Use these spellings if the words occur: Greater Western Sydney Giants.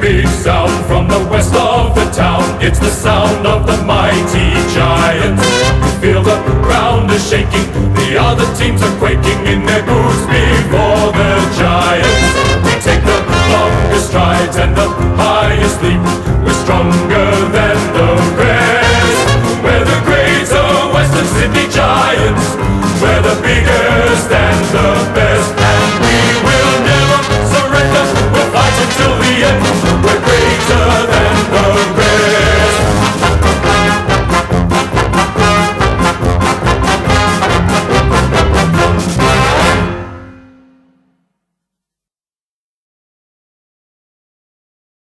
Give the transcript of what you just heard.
big sound from the west of the town. It's the sound of the mighty Giants. Feel the ground is shaking, the other teams are quaking in their boots before the Giants. We take the longest strides and the highest leap.